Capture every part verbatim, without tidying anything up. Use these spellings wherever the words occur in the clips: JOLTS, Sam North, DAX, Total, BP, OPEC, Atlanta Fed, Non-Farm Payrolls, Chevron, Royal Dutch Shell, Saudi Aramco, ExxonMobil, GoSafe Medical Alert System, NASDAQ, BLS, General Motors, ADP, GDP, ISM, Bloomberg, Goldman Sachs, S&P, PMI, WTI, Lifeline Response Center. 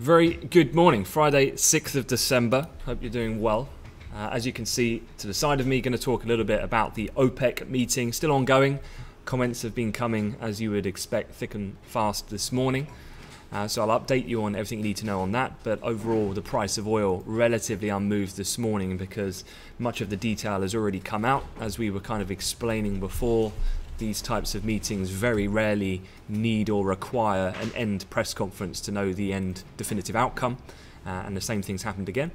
Very good morning, Friday sixth of December. Hope you're doing well. Uh, as you can see to the side of me, going to talk a little bit about the OPEC meeting, still ongoing. Comments have been coming, as you would expect, thick and fast this morning. Uh, so I'll update you on everything you need to know on that. But overall, the price of oil relatively unmoved this morning because much of the detail has already come out. As we were kind of explaining before, these types of meetings very rarely need or require an end press conference to know the end definitive outcome, uh, and the same things happened again.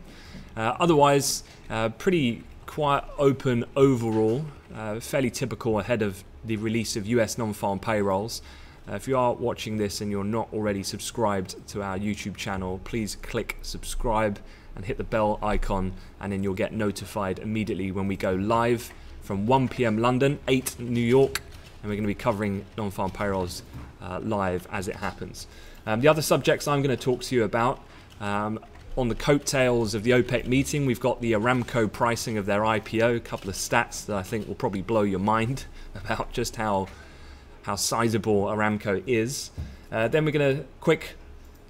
Uh, otherwise, uh, pretty quite open overall, uh, fairly typical ahead of the release of U S non-farm payrolls. Uh, if you are watching this and you're not already subscribed to our YouTube channel, please click subscribe and hit the bell icon, and then you'll get notified immediately when we go live from one p m London, eight New York. And we're going to be covering non-farm payrolls uh, live as it happens. Um, the other subjects I'm going to talk to you about, um, on the coattails of the OPEC meeting, we've got the Aramco pricing of their I P O, a couple of stats that I think will probably blow your mind about just how, how sizable Aramco is. Uh, then we're going to quick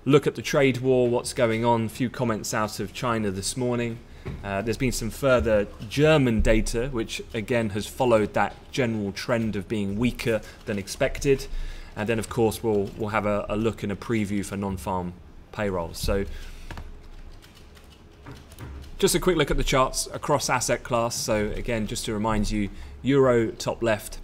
look at the trade war, what's going on, a few comments out of China this morning. Uh, there's been some further German data, which again has followed that general trend of being weaker than expected. And then, of course, we'll, we'll have a, a look and a preview for non-farm payrolls. So just a quick look at the charts across asset class. So again, just to remind you, euro top left,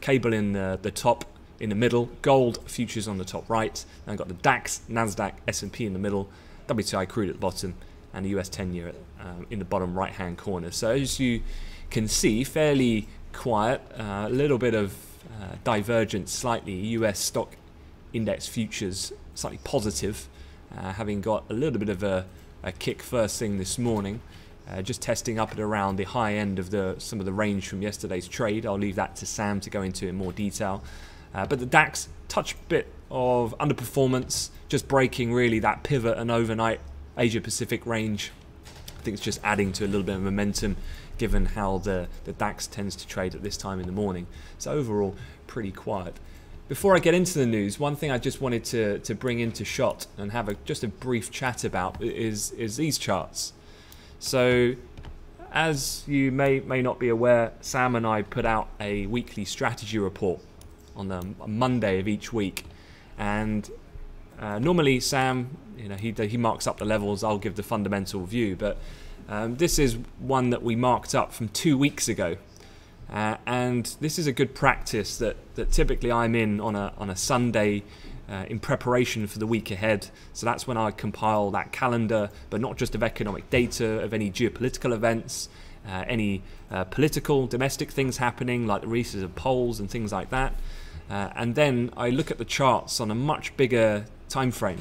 cable in the, the top in the middle, gold futures on the top right. And I've got the DAX, NASDAQ, S and P in the middle, W T I crude at the bottom, and the U S ten year um, in the bottom right-hand corner. So as you can see, fairly quiet, a uh, little bit of uh, divergence slightly. U S stock index futures slightly positive, uh, having got a little bit of a, a kick first thing this morning, uh, just testing up and around the high end of the some of the range from yesterday's trade. I'll leave that to Sam to go into in more detail. Uh, but the DAX, touch bit of underperformance, just breaking really that pivot and overnight Asia Pacific range. I think it's just adding to a little bit of momentum given how the, the DAX tends to trade at this time in the morning. So overall, pretty quiet. Before I get into the news, one thing I just wanted to, to bring into shot and have a, just a brief chat about is, is these charts. So as you may, may not be aware, Sam and I put out a weekly strategy report on the Monday of each week. And Uh, normally, Sam, you know, he he marks up the levels. I'll give the fundamental view, but um, this is one that we marked up from two weeks ago, uh, and this is a good practice that that typically I'm in on a on a Sunday uh, in preparation for the week ahead. So that's when I compile that calendar, but not just of economic data, of any geopolitical events, uh, any uh, political domestic things happening, like the releases of polls and things like that. Uh, and then I look at the charts on a much bigger time frame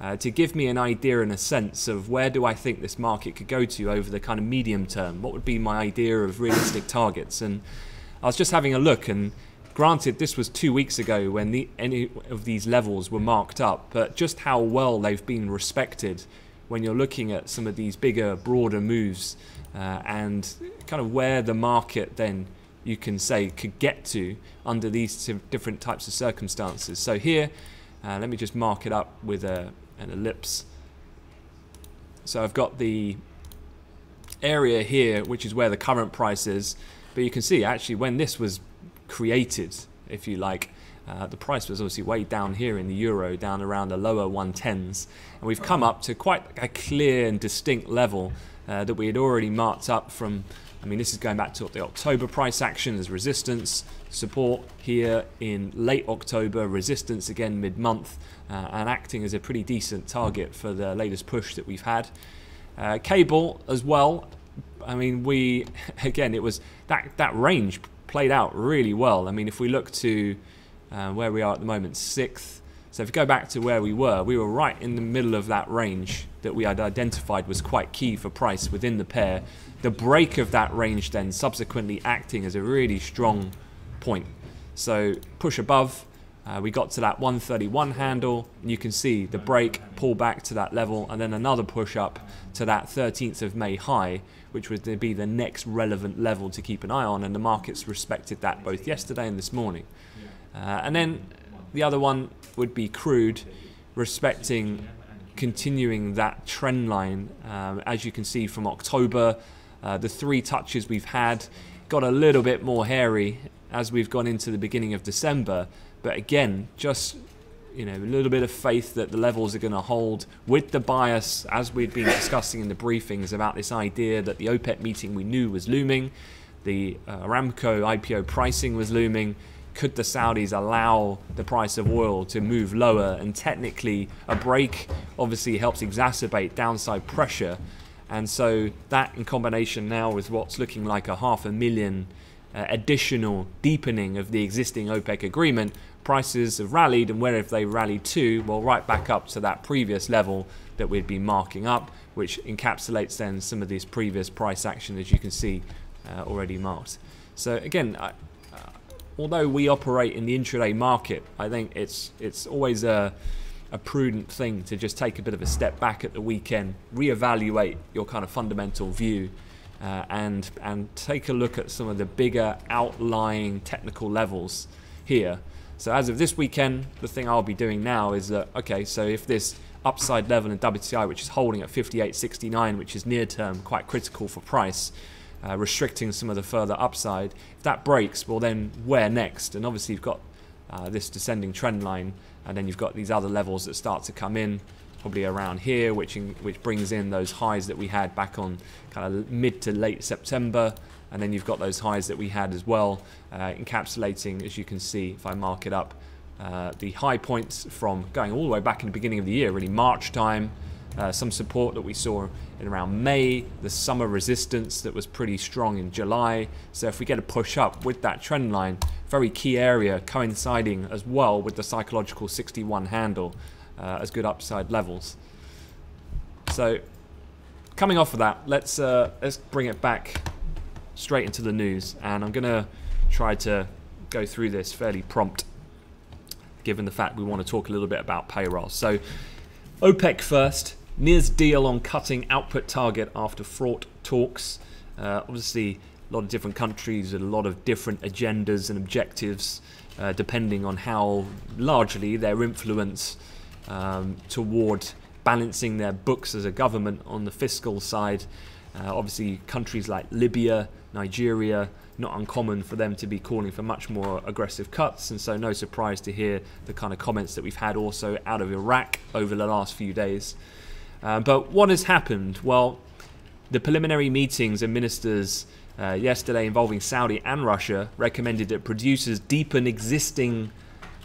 uh, to give me an idea and a sense of where do I think this market could go to over the kind of medium term. What would be my idea of realistic targets? And I was just having a look, and granted this was two weeks ago when the, any of these levels were marked up, but just how well they've been respected when you're looking at some of these bigger, broader moves, uh, and kind of where the market then you can say could get to under these different types of circumstances. So here, uh, let me just mark it up with a, an ellipse. So I've got the area here, which is where the current price is, but you can see actually when this was created, if you like, uh, the price was obviously way down here in the euro, down around the lower one tens, and we've come up to quite a clear and distinct level uh, that we had already marked up from. I mean, this is going back to the October price action as resistance, support here in late October, resistance again mid-month, uh, and acting as a pretty decent target for the latest push that we've had. Uh, cable as well. I mean, we, again, it was that, that range played out really well. I mean, if we look to uh, where we are at the moment, sixth. So if we go back to where we were, we were right in the middle of that range that we had identified was quite key for price within the pair. The break of that range then subsequently acting as a really strong point. So push above, uh, we got to that one thirty-one handle, and you can see the break, pull back to that level, and then another push up to that thirteenth of May high, which would be the next relevant level to keep an eye on, and the markets respected that both yesterday and this morning. Uh, and then the other one would be crude, respecting continuing that trend line. Um, as you can see from October, uh, the three touches we've had got a little bit more hairy as we've gone into the beginning of December. But again, just you know, a little bit of faith that the levels are going to hold, with the bias, as we've been discussing in the briefings, about this idea that the OPEC meeting we knew was looming, the uh, Aramco I P O pricing was looming. Could the Saudis allow the price of oil to move lower? And technically, a break obviously helps exacerbate downside pressure. And so that, in combination now with what's looking like a half a million uh, additional deepening of the existing OPEC agreement, prices have rallied, and where have they rallied to? Well, right back up to that previous level that we'd been marking up, which encapsulates then some of these previous price action, as you can see, uh, already marked. So again, I, uh, although we operate in the intraday market, I think it's it's always a, a prudent thing to just take a bit of a step back at the weekend, reevaluate your kind of fundamental view, uh, and and take a look at some of the bigger outlying technical levels here. So as of this weekend, the thing I'll be doing now is that, okay, so if this upside level in W T I, which is holding at fifty-eight sixty-nine, which is near term, quite critical for price, uh, restricting some of the further upside, if that breaks, well then where next? And obviously you've got uh, this descending trend line, and then you've got these other levels that start to come in, probably around here, which, in, which brings in those highs that we had back on kind of mid to late September. And then you've got those highs that we had as well, uh, encapsulating, as you can see, if I mark it up, uh, the high points from going all the way back in the beginning of the year, really March time, uh, some support that we saw in around May, the summer resistance that was pretty strong in July. So if we get a push up with that trend line, very key area coinciding as well with the psychological sixty-one handle uh, as good upside levels. So coming off of that, let's, uh, let's bring it back straight into the news, and I'm gonna try to go through this fairly prompt, given the fact we want to talk a little bit about payroll. So OPEC first, nears deal on cutting output target after fraught talks. Uh, obviously a lot of different countries with a lot of different agendas and objectives, uh, depending on how largely their influence um, toward balancing their books as a government on the fiscal side. Uh, obviously, countries like Libya, Nigeria, not uncommon for them to be calling for much more aggressive cuts. And so no surprise to hear the kind of comments that we've had also out of Iraq over the last few days. Uh, but what has happened? Well, the preliminary meetings and ministers uh, yesterday involving Saudi and Russia recommended that producers deepen existing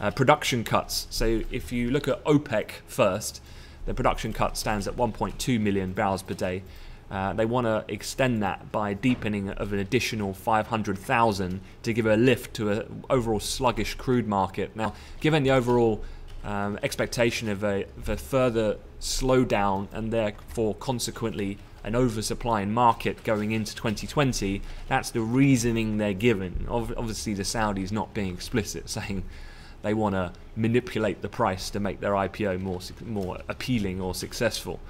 uh, production cuts. So if you look at OPEC first, the production cut stands at one point two million barrels per day. Uh, they want to extend that by deepening of an additional five hundred thousand to give a lift to an overall sluggish crude market. Now, given the overall um, expectation of a, of a further slowdown and therefore consequently an oversupply in market going into twenty twenty, that's the reasoning they're given. Obviously, the Saudis not being explicit, saying they want to manipulate the price to make their I P O more, more appealing or successful.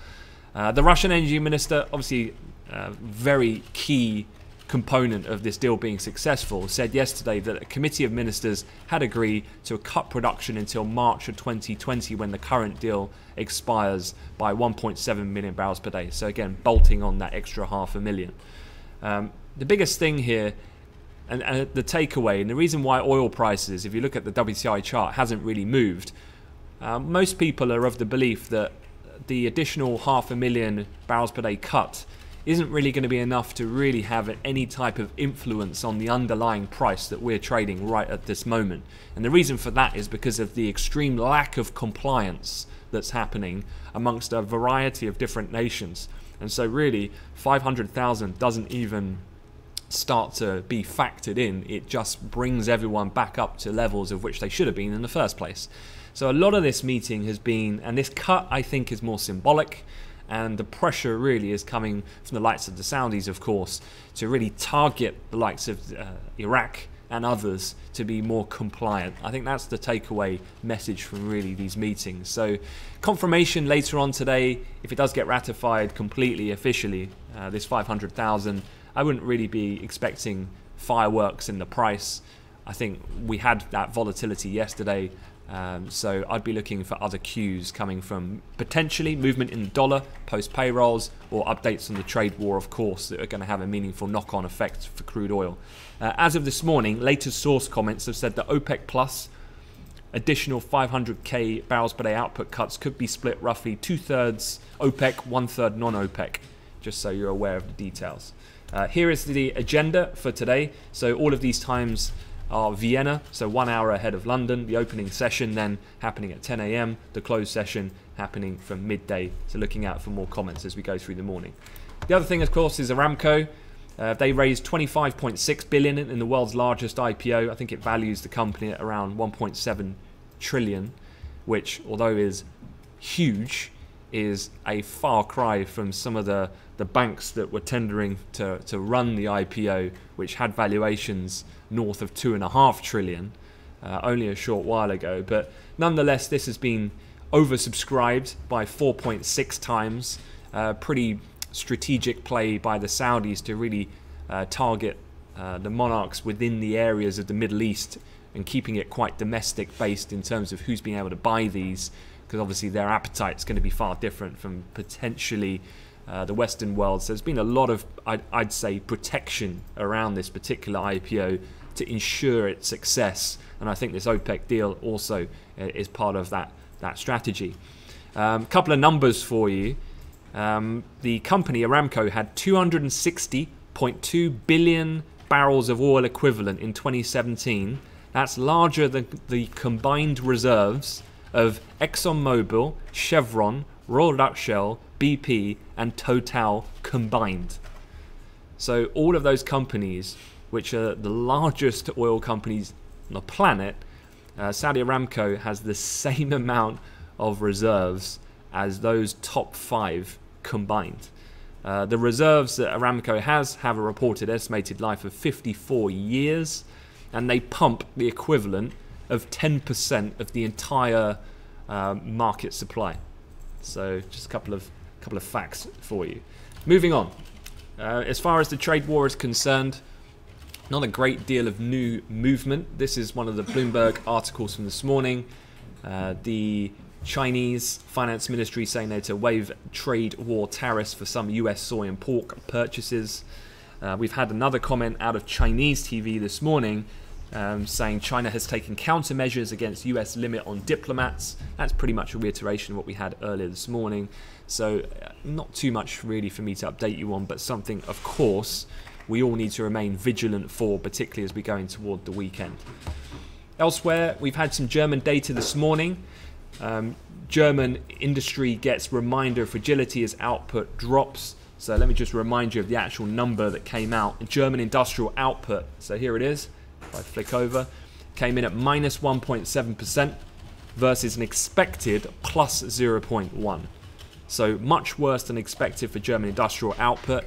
Uh, the Russian energy minister, obviously a very key component of this deal being successful, said yesterday that a committee of ministers had agreed to cut production until March of twenty twenty, when the current deal expires, by one point seven million barrels per day. So again, bolting on that extra half a million. Um, the biggest thing here, and, and the takeaway, and the reason why oil prices, if you look at the W T I chart, hasn't really moved. Uh, most people are of the belief that the additional half a million barrels per day cut isn't really going to be enough to really have any type of influence on the underlying price that we're trading right at this moment. And the reason for that is because of the extreme lack of compliance that's happening amongst a variety of different nations. And so really five hundred thousand doesn't even start to be factored in. It just brings everyone back up to levels of which they should have been in the first place. So a lot of this meeting has been, and this cut I think is more symbolic, and the pressure really is coming from the likes of the Saudis, of course, to really target the likes of uh, Iraq and others to be more compliant. I think that's the takeaway message from really these meetings. So confirmation later on today, if it does get ratified completely, officially, uh, this five hundred thousand, I wouldn't really be expecting fireworks in the price. I think we had that volatility yesterday. Um, so I'd be looking for other cues coming from potentially movement in the dollar, post payrolls, or updates on the trade war, of course, that are going to have a meaningful knock-on effect for crude oil. Uh, as of this morning, latest source comments have said that OPEC Plus additional five hundred K barrels per day output cuts could be split roughly two-thirds OPEC, one-third non-OPEC, just so you're aware of the details. Uh, here is the agenda for today. So all of these times are Vienna, so one hour ahead of London. The opening session then happening at ten A M, the closed session happening from midday. So looking out for more comments as we go through the morning. The other thing, of course, is Aramco. Uh, they raised twenty-five point six billion dollars in the world's largest I P O. I think it values the company at around one point seven trillion dollars, which, although is huge, is a far cry from some of the, the banks that were tendering to, to run the I P O, which had valuations north of two and a half trillion uh, only a short while ago. But nonetheless, this has been oversubscribed by four point six times. Uh, pretty strategic play by the Saudis to really uh, target uh, the monarchs within the areas of the Middle East and keeping it quite domestic based in terms of who's being able to buy these, because obviously their appetite is going to be far different from potentially uh, the Western world. So there's been a lot of, I'd, I'd say, protection around this particular I P O to ensure its success. And I think this OPEC deal also is part of that, that strategy. A um, couple of numbers for you. Um, the company, Aramco, had two hundred sixty point two billion barrels of oil equivalent in twenty seventeen. That's larger than the combined reserves of ExxonMobil, Chevron, Royal Dutch Shell, B P and Total combined. So all of those companies, which are the largest oil companies on the planet, uh, Saudi Aramco has the same amount of reserves as those top five combined. Uh, the reserves that Aramco has have a reported estimated life of fifty-four years, and they pump the equivalent of ten percent of the entire um, market supply. So just a couple of couple of facts for you. Moving on, uh, as far as the trade war is concerned, not a great deal of new movement. This is one of the Bloomberg articles from this morning. Uh, the Chinese finance ministry saying they're to waive trade war tariffs for some U S soy and pork purchases. Uh, we've had another comment out of Chinese T V this morning, Um, saying China has taken countermeasures against U S limit on diplomats. That's pretty much a reiteration of what we had earlier this morning. So uh, not too much really for me to update you on, but something, of course, we all need to remain vigilant for, particularly as we're going toward the weekend. Elsewhere, we've had some German data this morning. Um, German industry gets reminder of fragility as output drops. So let me just remind you of the actual number that came out. German industrial output, so here it is. If I flick over, came in at minus one point seven percent versus an expected plus zero point one. So much worse than expected for German industrial output,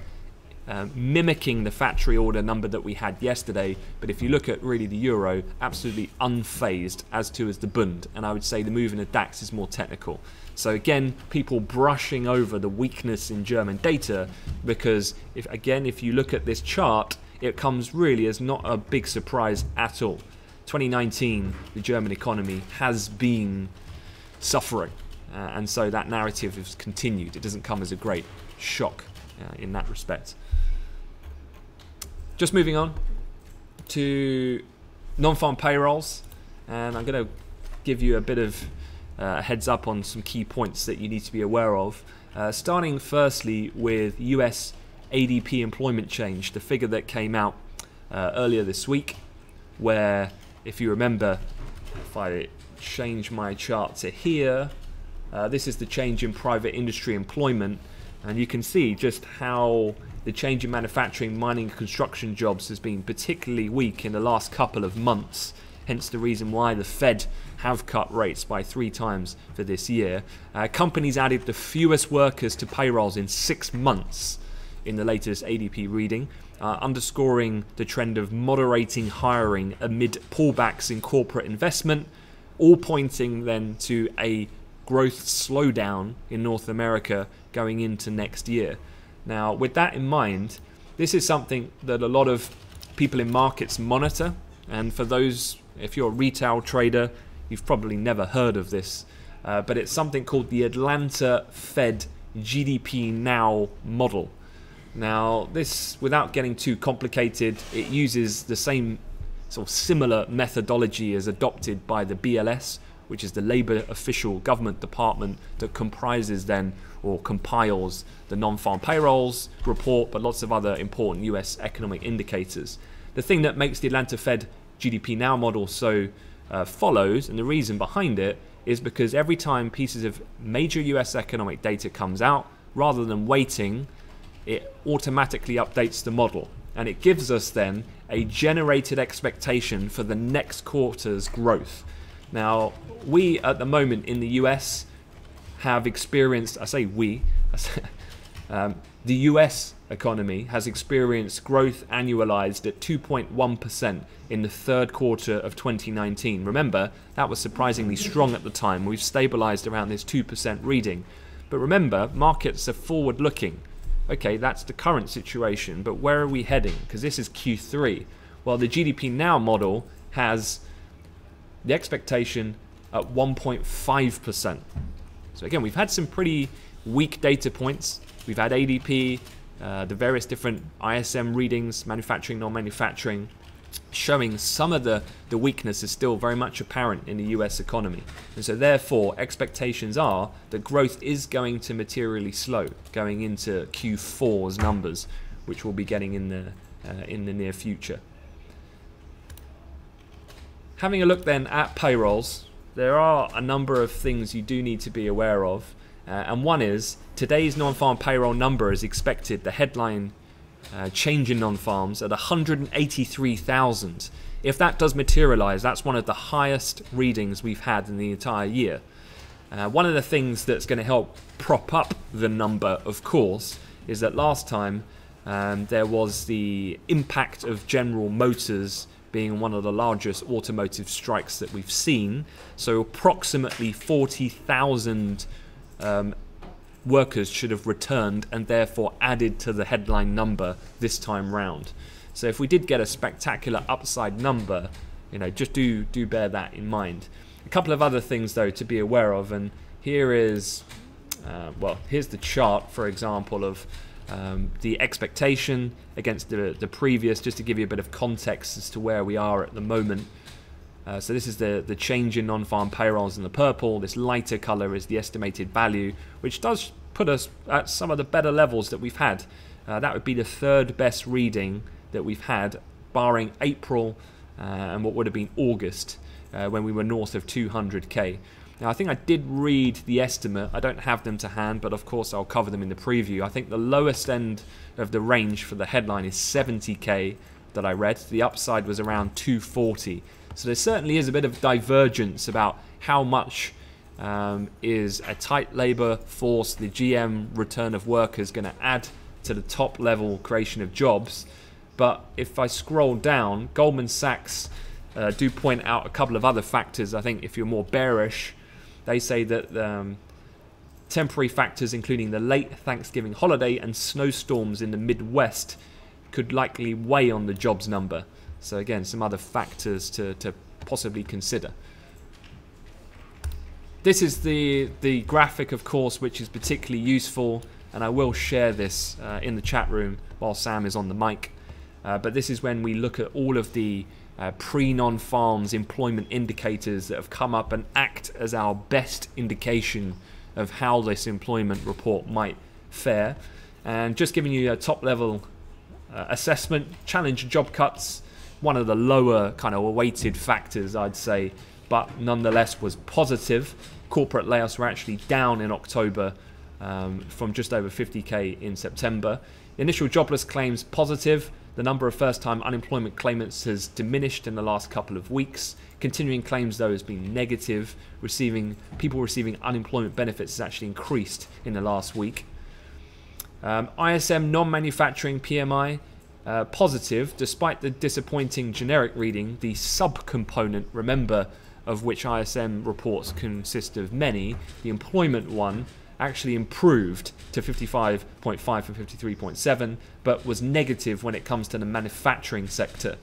um, mimicking the factory order number that we had yesterday. But if you look at really the euro, absolutely unfazed, as to as the Bund. And I would say the move in the DAX is more technical. So again, people brushing over the weakness in German data, because if again, if you look at this chart, it comes really as not a big surprise at all. twenty nineteen, the German economy has been suffering, uh, and so that narrative has continued. It doesn't come as a great shock uh, in that respect. Just moving on to non-farm payrolls, and I'm going to give you a bit of uh, heads up on some key points that you need to be aware of, uh, starting firstly with U S A D P employment change, the figure that came out uh, earlier this week, where, if you remember, if I change my chart to here, uh, this is the change in private industry employment, and you can see just how the change in manufacturing, mining, and construction jobs has been particularly weak in the last couple of months, hence the reason why the Fed have cut rates by three times for this year. Uh, companies added the fewest workers to payrolls in six months in the latest A D P reading, uh, underscoring the trend of moderating hiring amid pullbacks in corporate investment, all pointing then to a growth slowdown in North America going into next year. Now, with that in mind, this is something that a lot of people in markets monitor, and for those, if you're a retail trader, You've probably never heard of this, uh, but it's something called the Atlanta Fed G D P Now model. Now, this, without getting too complicated, it uses the same sort of similar methodology as adopted by the B L S, which is the Labour Official Government Department that comprises then or compiles the non-farm payrolls report, but lots of other important U S economic indicators. The thing that makes the Atlanta Fed G D P Now model so uh, follows, and the reason behind it, is because every time pieces of major U S economic data comes out, rather than waiting, it automatically updates the model. And it gives us then a generated expectation for the next quarter's growth. Now, we at the moment in the U S have experienced, I say we, I say, um, the U S economy has experienced growth annualized at two point one percent in the third quarter of twenty nineteen. Remember, that was surprisingly strong at the time. We've stabilized around this two percent reading. But remember, markets are forward-looking. Okay, that's the current situation, but where are we heading? Because this is Q three. Well, the G D P Now model has the expectation at one point five percent. So again, we've had some pretty weak data points. We've had A D P, uh, the various different I S M readings, manufacturing, non-manufacturing, showing some of the, the weakness is still very much apparent in the U S economy. And so therefore, expectations are that growth is going to materially slow going into Q four's numbers, which we'll be getting in the, uh, in the near future. Having a look then at payrolls, there are a number of things you do need to be aware of. Uh, and one is, today's non-farm payroll number is expected, the headline uh, change in non-farms, at one hundred eighty-three thousand. If that does materialize, that's one of the highest readings we've had in the entire year. Uh, one of the things that's going to help prop up the number, of course, is that last time um, there was the impact of General Motors being one of the largest automotive strikes that we've seen. So approximately forty thousand um, workers should have returned and therefore added to the headline number this time round. So if we did get a spectacular upside number, you know, just do, do bear that in mind. A couple of other things though to be aware of, and here is, uh, well, here's the chart, for example, of Um, the expectation against the, the previous, just to give you a bit of context as to where we are at the moment. Uh, so this is the, the change in non-farm payrolls in the purple. This lighter color is the estimated value, which does put us at some of the better levels that we've had. Uh, that would be the third best reading that we've had, barring April uh, and what would have been August, uh, when we were north of two hundred K. Now, I think I did read the estimate. I don't have them to hand, but of course I'll cover them in the preview. I think the lowest end of the range for the headline is seventy K that I read. The upside was around two forty. So there certainly is a bit of divergence about how much um, is a tight labour force, the G M return of workers, going to add to the top level creation of jobs. But if I scroll down, Goldman Sachs uh, do point out a couple of other factors. I think if you're more bearish, they say that um, temporary factors including the late Thanksgiving holiday and snowstorms in the Midwest could likely weigh on the jobs number. So again, some other factors to, to possibly consider. This is the, the graphic, of course, which is particularly useful, and I will share this uh, in the chat room while Sam is on the mic. Uh, but this is when we look at all of the Uh, pre-non-farms employment indicators that have come up and act as our best indication of how this employment report might fare. And just giving you a top-level uh, assessment, challenge job cuts, one of the lower kind of weighted factors, I'd say, but nonetheless was positive. Corporate layoffs were actually down in October um, from just over fifty K in September. Initial jobless claims positive. The number of first-time unemployment claimants has diminished in the last couple of weeks. Continuing claims, though, has been negative. Receiving, people receiving unemployment benefits has actually increased in the last week. Um, I S M non-manufacturing P M I, uh, positive. Despite the disappointing generic reading, the sub-component, remember, of which I S M reports consist of many, the employment one, actually improved to fifty-five point five from fifty-three point seven, but was negative when it comes to the manufacturing sector.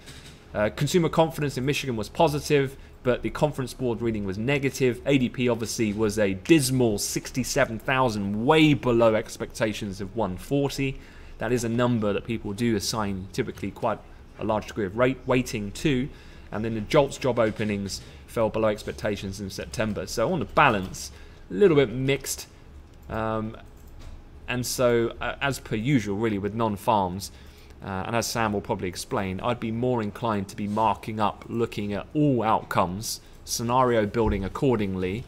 Uh, consumer confidence in Michigan was positive, but the conference board reading was negative. A D P obviously was a dismal sixty-seven thousand, way below expectations of one forty. That is a number that people do assign typically quite a large degree of rate weighting to. And then the JOLTS job openings fell below expectations in September. So on the balance, a little bit mixed. Um, and so uh, as per usual, really, with non-farms, Uh, and as Sam will probably explain, I'd be more inclined to be marking up, looking at all outcomes, scenario building accordingly,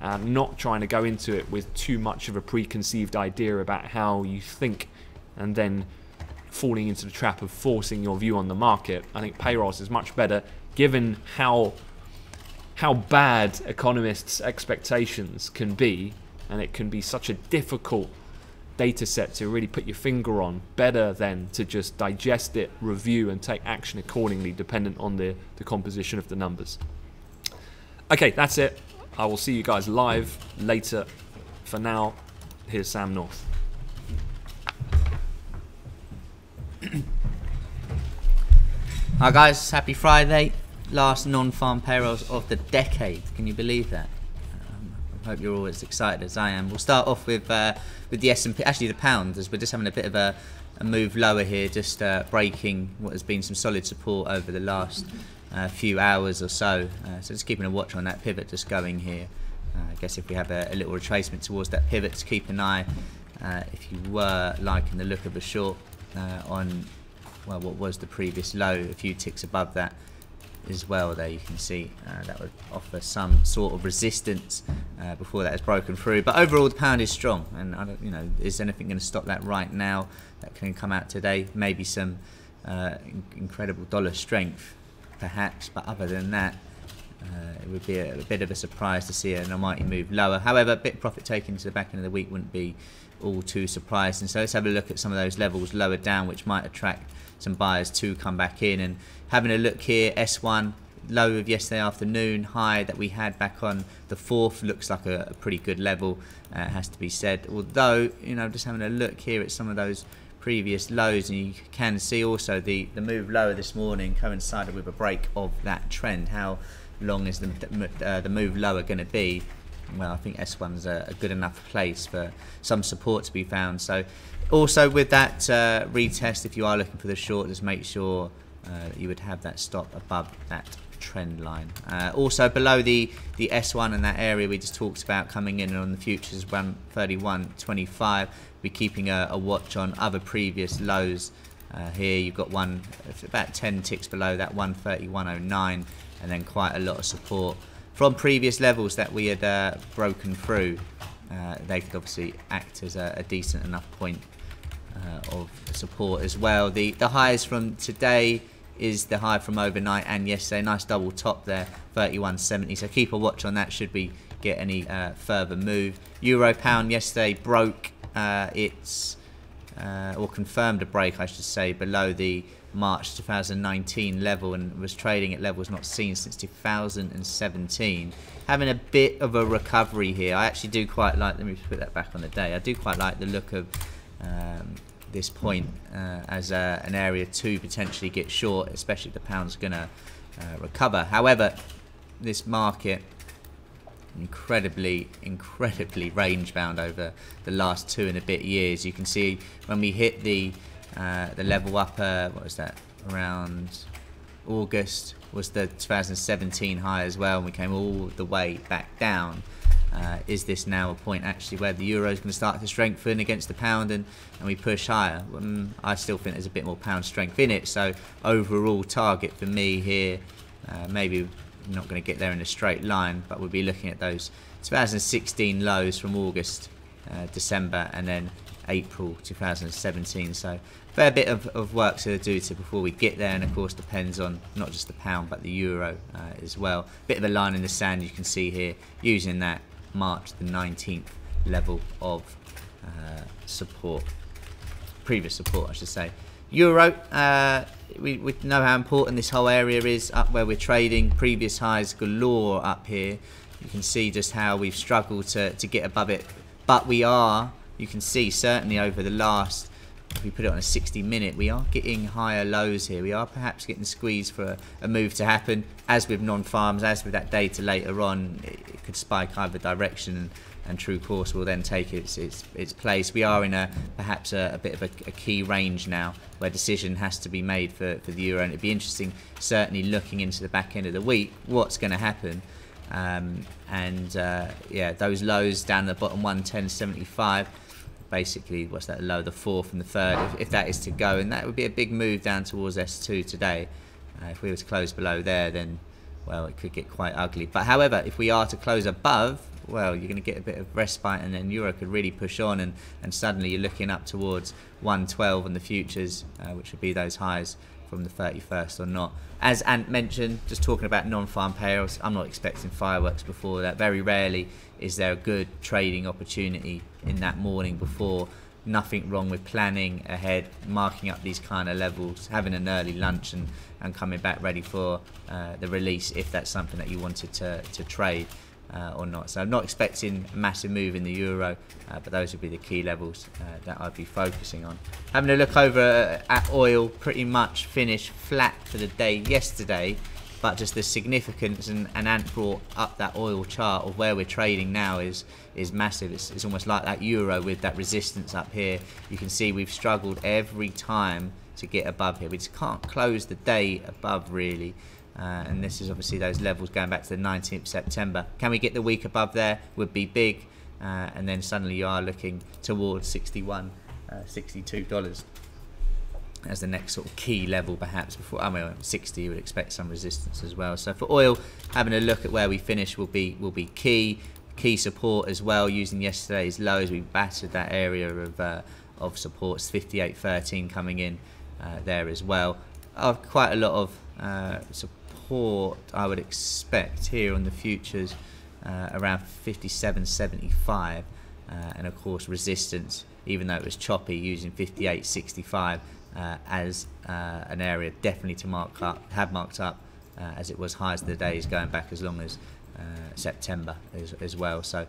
and not trying to go into it with too much of a preconceived idea about how you think, and then falling into the trap of forcing your view on the market. I think payrolls is much better, given how, how bad economists' expectations can be, and it can be such a difficult data set to really put your finger on, better than to just digest it, review, and take action accordingly, dependent on the, the composition of the numbers. Okay, that's it. I will see you guys live later. For now, here's Sam North. Hi guys, happy Friday. Last non-farm payrolls of the decade. Can you believe that? Hope you're all as excited as I am. We'll start off with uh, with the S and P, actually the pound, as we're just having a bit of a, a move lower here, just uh, breaking what has been some solid support over the last uh, few hours or so. Uh, so just keeping a watch on that pivot just going here. Uh, I guess if we have a, a little retracement towards that pivot, to keep an eye, uh, if you were liking the look of a short uh, on, well, what was the previous low, a few ticks above that as well. There you can see uh, that would offer some sort of resistance uh, before that is broken through. But overall the pound is strong, and I don't, you know, is anything going to stop that right now? That can come out today, maybe some uh, incredible dollar strength perhaps, but other than that uh, it would be a, a bit of a surprise to see an almighty move lower. However, a bit of profit taken to the back end of the week wouldn't be all too surprising. So let's have a look at some of those levels lower down, which might attract some buyers to come back in. And having a look here, S one low of yesterday afternoon, high that we had back on the fourth, looks like a, a pretty good level, uh, has to be said. Although, you know, just having a look here at some of those previous lows, and you can see also the the move lower this morning coincided with a break of that trend. How long is the uh, the move lower going to be? Well, I think S one's a, a good enough place for some support to be found. So also with that uh, retest, if you are looking for the short, just make sure uh, you would have that stop above that trend line. Uh, also below the, the S one and that area we just talked about coming in on the futures one thirty-one twenty-five, we're keeping a, a watch on other previous lows. Uh, here you've got one about ten ticks below that one thirty-one oh nine, and then quite a lot of support from previous levels that we had uh, broken through. Uh, they could obviously act as a, a decent enough point uh, of support as well. The the highs from today is the high from overnight and yesterday. Nice double top there, thirty-one seventy. So keep a watch on that should we get any uh, further move. Euro pound yesterday broke uh, its, uh, or confirmed a break I should say, below the March two thousand nineteen level, and was trading at levels not seen since two thousand seventeen. Having a bit of a recovery here. I actually do quite like, let me put that back on the day, I do quite like the look of um, this point uh, as a, an area to potentially get short, especially if the pound's going to uh, recover. However, this market incredibly, incredibly range bound over the last two and a bit years. You can see when we hit the Uh, the level up, uh, what was that, around August, was the two thousand seventeen high as well, and we came all the way back down. Uh, is this now a point actually where the euro is going to start to strengthen against the pound, and, and we push higher? Um, I still think there's a bit more pound strength in it, so overall target for me here, uh, maybe not going to get there in a straight line, but we'll be looking at those two thousand sixteen lows from August, uh, December, and then April two thousand seventeen. So fair bit of, of work to do to before we get there, and of course depends on not just the pound but the euro uh, as well. Bit of a line in the sand you can see here, using that March the nineteenth level of uh, support, previous support I should say. Euro, uh, we, we know how important this whole area is up where we're trading. Previous highs galore up here. You can see just how we've struggled to, to get above it, but we are, you can see certainly over the last If we put it on a sixty minute, we are getting higher lows here. We are perhaps getting squeezed for a, a move to happen. As with non-farms, as with that data later on, it, it could spike either direction, and, and True Course will then take its its, its place. We are in a perhaps a, a bit of a, a key range now where decision has to be made for, for the euro, and it'd be interesting, certainly looking into the back end of the week, what's going to happen. Um, and uh, yeah, those lows down the bottom one ten seventy-five. Basically, what's that low? The fourth and the third, if, if that is to go, and that would be a big move down towards S two today. Uh, if we were to close below there, then well, it could get quite ugly. But however, if we are to close above, well, you're going to get a bit of respite, and then euro could really push on, and and suddenly you're looking up towards one twelve on the futures, uh, which would be those highs from the thirty-first or not. As Ant mentioned, just talking about non-farm payrolls, I'm not expecting fireworks before that. Very rarely is there a good trading opportunity in that morning before. Nothing wrong with planning ahead, marking up these kind of levels, having an early lunch, and, and coming back ready for uh, the release if that's something that you wanted to, to trade uh, or not. So I'm not expecting a massive move in the euro, uh, but those would be the key levels uh, that I'd be focusing on. Having a look over at oil, pretty much finished flat for the day yesterday, but just the significance, and, and Ant brought up that oil chart of where we're trading now, is is massive. It's, it's almost like that euro with that resistance up here. You can see we've struggled every time to get above here. We just can't close the day above, really. Uh, and this is obviously those levels going back to the nineteenth of September. Can we get the week above there? Would be big. Uh, and then suddenly you are looking towards sixty-one dollars, uh, sixty-two dollars. As the next sort of key level, perhaps before I mean sixty, you would expect some resistance as well. So for oil, having a look at where we finish will be will be key, key support as well. Using yesterday's lows, we battered that area of uh, of supports, fifty-eight thirteen coming in uh, there as well. Oh, quite a lot of uh, support I would expect here on the futures uh, around fifty-seven seventy-five, uh, and of course resistance, even though it was choppy, using fifty-eight sixty-five. Uh, as uh, an area definitely to mark up, have marked up uh, as it was highs of the days going back as long as uh, September as, as well. So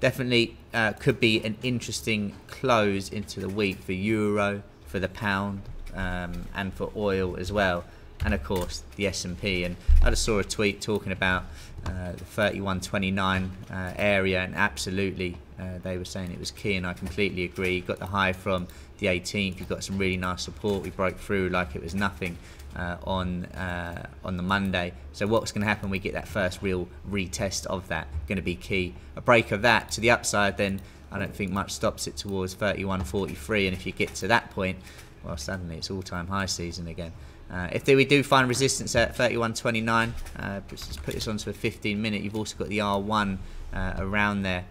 definitely uh, could be an interesting close into the week for euro, for the pound, um, and for oil as well, and of course the S and P. And I just saw a tweet talking about uh, the thirty-one twenty-nine uh, area, and absolutely uh, they were saying it was key, and I completely agree. You got the high from the eighteenth, you've got some really nice support. We broke through like it was nothing uh, on uh, on the Monday. So what's going to happen? We get that first real retest of that. Going to be key. A break of that to the upside, then I don't think much stops it towards thirty-one forty-three. And if you get to that point, well, suddenly it's all-time high season again. Uh, if we do find resistance at thirty-one twenty-nine, uh, let's put this onto a fifteen minute. You've also got the R one uh, around there.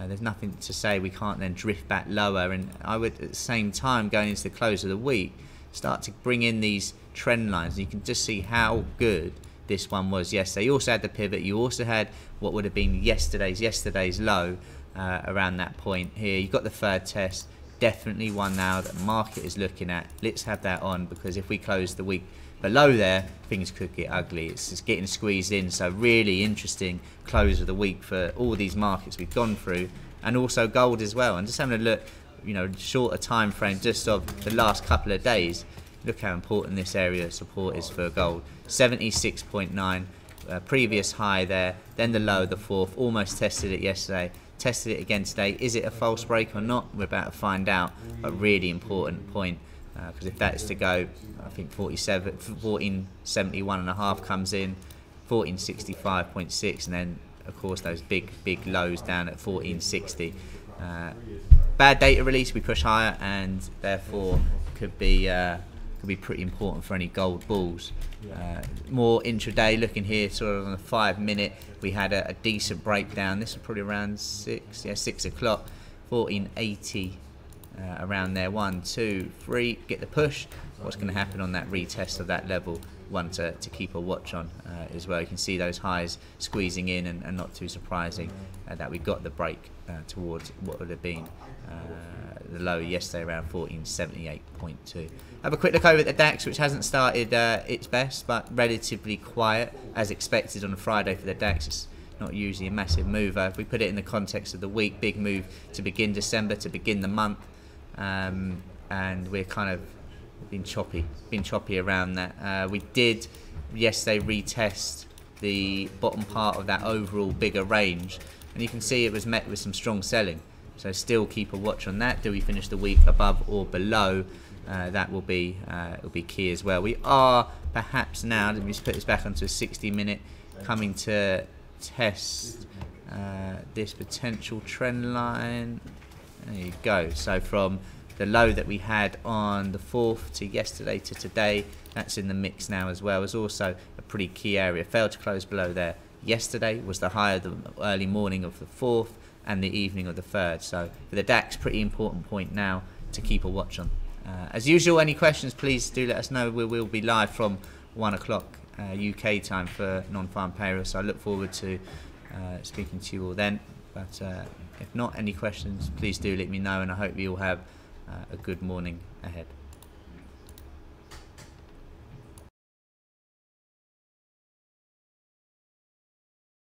Uh, there's nothing to say we can't then drift back lower, and I would at the same time, going into the close of the week, start to bring in these trend lines. You can just see how good this one was yesterday. You also had the pivot, you also had what would have been yesterday's yesterday's low uh, around that point here. You've got the third test, definitely one now that the market is looking at. Let's have that on, because if we close the week below there, things could get ugly. It's just getting squeezed in. So really interesting close of the week for all these markets we've gone through, and also gold as well. And just having a look, you know, shorter time frame, just of the last couple of days, look how important this area of support is for gold. seventy-six point nine, uh, previous high there, then the low, the fourth, almost tested it yesterday, tested it again today. Is it a false break or not? We're about to find out. A really important point, because uh, if that is to go, I think fourteen seventy-one and a half comes in, fourteen sixty-five point six, and then of course those big big lows down at fourteen sixty. Uh, bad data release, we push higher, and therefore could be uh, could be pretty important for any gold bulls. Uh, more intraday looking here, sort of on the five minute, we had a, a decent breakdown. This was probably around six, yeah, six o'clock, fourteen eighty. Uh, around there, one, two, three, get the push. What's going to happen on that retest of that level? One to, to keep a watch on uh, as well. You can see those highs squeezing in, and, and not too surprising uh, that we got the break uh, towards what would have been uh, the low yesterday around fourteen seventy-eight point two. Have a quick look over at the DAX, which hasn't started uh, its best, but relatively quiet as expected on a Friday for the DAX. It's not usually a massive mover. If we put it in the context of the week, big move to begin December, to begin the month. Um, and we're kind of been choppy, been choppy around that. Uh, we did yesterday retest the bottom part of that overall bigger range, and you can see it was met with some strong selling. So still keep a watch on that. Do we finish the week above or below? Uh, that will be uh, will be key as well. We are perhaps now, let me just put this back onto a sixty minute, coming to test uh, this potential trend line. There you go. So from the low that we had on the fourth to yesterday to today, that's in the mix now as well. It's also a pretty key area. Failed to close below there yesterday, was the high of the early morning of the fourth and the evening of the third. So for the DAX, pretty important point now to keep a watch on. Uh, as usual, any questions, please do let us know. We will be live from one o'clock uh, U K time for non-farm payroll, so I look forward to uh, speaking to you all then. But uh, if not, any questions, please do let me know, and I hope you all have uh, a good morning ahead.